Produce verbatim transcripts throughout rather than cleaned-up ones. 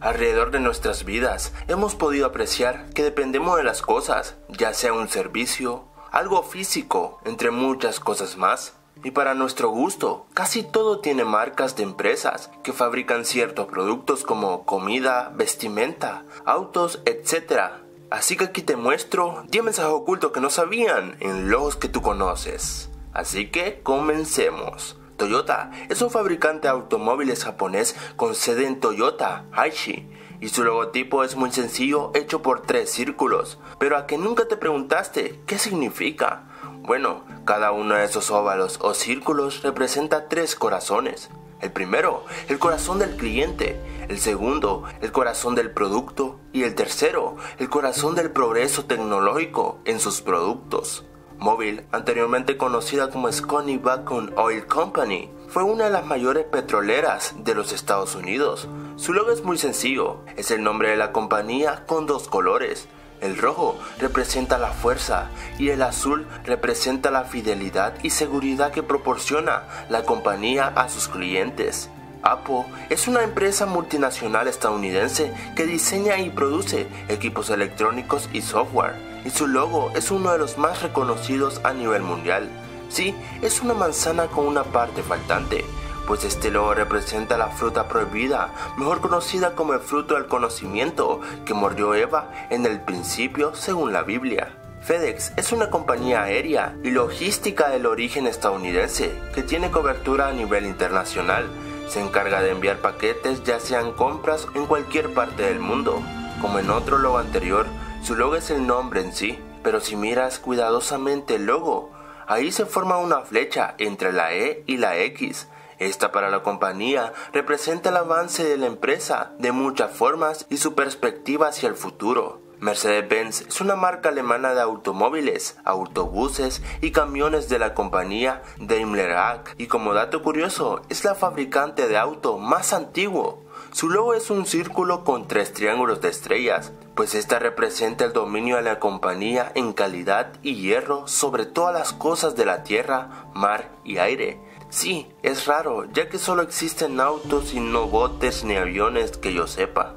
Alrededor de nuestras vidas hemos podido apreciar que dependemos de las cosas, ya sea un servicio, algo físico, entre muchas cosas más. Y para nuestro gusto, casi todo tiene marcas de empresas que fabrican ciertos productos como comida, vestimenta, autos, etcétera. Así que aquí te muestro diez mensajes ocultos que no sabían en los que tú conoces. Así que comencemos. Toyota es un fabricante de automóviles japonés con sede en Toyota, Aichi, y su logotipo es muy sencillo, hecho por tres círculos. Pero ¿a que nunca te preguntaste qué significa? Bueno, cada uno de esos óvalos o círculos representa tres corazones. El primero, el corazón del cliente. El segundo, el corazón del producto. Y el tercero, el corazón del progreso tecnológico en sus productos. Mobil, anteriormente conocida como Socony Vacuum Oil Company, fue una de las mayores petroleras de los Estados Unidos. Su logo es muy sencillo, es el nombre de la compañía con dos colores. El rojo representa la fuerza y el azul representa la fidelidad y seguridad que proporciona la compañía a sus clientes. Apple es una empresa multinacional estadounidense que diseña y produce equipos electrónicos y software, y su logo es uno de los más reconocidos a nivel mundial. Sí, es una manzana con una parte faltante, pues este logo representa la fruta prohibida, mejor conocida como el fruto del conocimiento que mordió Eva en el principio según la Biblia. FedEx es una compañía aérea y logística del origen estadounidense que tiene cobertura a nivel internacional. Se encarga de enviar paquetes, ya sean compras en cualquier parte del mundo. Como en otro logo anterior, su logo es el nombre en sí, pero si miras cuidadosamente el logo, ahí se forma una flecha entre la E y la X. Esta para la compañía representa el avance de la empresa de muchas formas y su perspectiva hacia el futuro. Mercedes-Benz es una marca alemana de automóviles, autobuses y camiones de la compañía Daimler A G, y como dato curioso, es la fabricante de auto más antiguo. Su logo es un círculo con tres triángulos de estrellas, pues esta representa el dominio de la compañía en calidad y hierro sobre todas las cosas de la tierra, mar y aire. Sí, es raro, ya que solo existen autos y no botes ni aviones que yo sepa.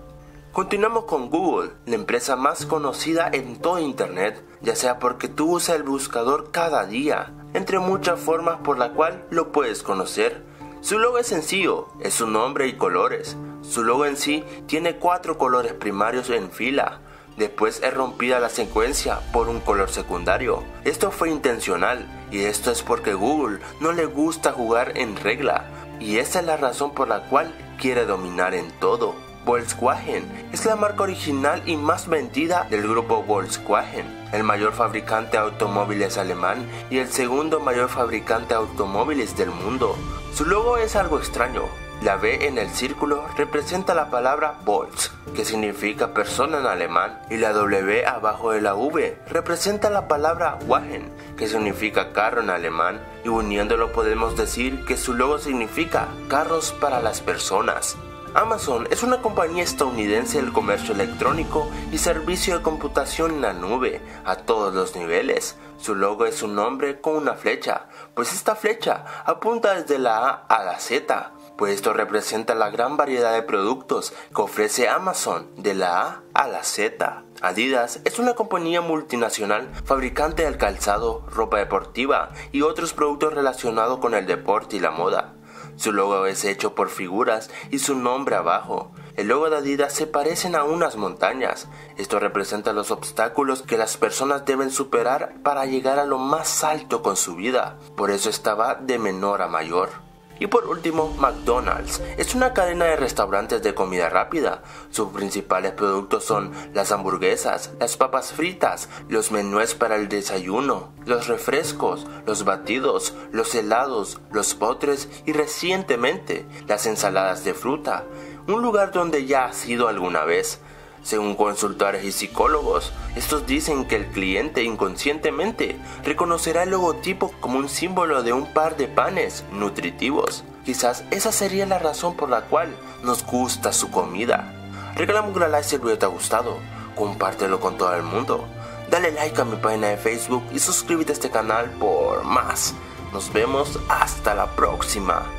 Continuamos con Google, la empresa más conocida en todo internet, ya sea porque tú usas el buscador cada día, entre muchas formas por la cual lo puedes conocer. Su logo es sencillo, es un nombre y colores. Su logo en sí tiene cuatro colores primarios en fila, después es rompida la secuencia por un color secundario. Esto fue intencional, y esto es porque Google no le gusta jugar en regla, y esa es la razón por la cual quiere dominar en todo. Volkswagen es la marca original y más vendida del grupo Volkswagen, el mayor fabricante de automóviles alemán y el segundo mayor fabricante de automóviles del mundo. Su logo es algo extraño, la B en el círculo representa la palabra Volks, que significa persona en alemán, y la W abajo de la V representa la palabra Wagen, que significa carro en alemán, y uniéndolo podemos decir que su logo significa carros para las personas. Amazon es una compañía estadounidense del comercio electrónico y servicio de computación en la nube a todos los niveles. Su logo es un nombre con una flecha, pues esta flecha apunta desde la A a la Z, pues esto representa la gran variedad de productos que ofrece Amazon de la A a la Z. Adidas es una compañía multinacional fabricante del calzado, ropa deportiva y otros productos relacionados con el deporte y la moda. Su logo es hecho por figuras y su nombre abajo. El logo de Adidas se parecen a unas montañas. Esto representa los obstáculos que las personas deben superar para llegar a lo más alto con su vida. Por eso estaba de menor a mayor. Y por último, McDonald's es una cadena de restaurantes de comida rápida. Sus principales productos son las hamburguesas, las papas fritas, los menús para el desayuno, los refrescos, los batidos, los helados, los postres y recientemente las ensaladas de fruta. Un lugar donde ya has ido alguna vez. Según consultores y psicólogos, estos dicen que el cliente inconscientemente reconocerá el logotipo como un símbolo de un par de panes nutritivos. Quizás esa sería la razón por la cual nos gusta su comida. Regálame un gran like si el video te ha gustado, compártelo con todo el mundo, dale like a mi página de Facebook y suscríbete a este canal por más. Nos vemos hasta la próxima.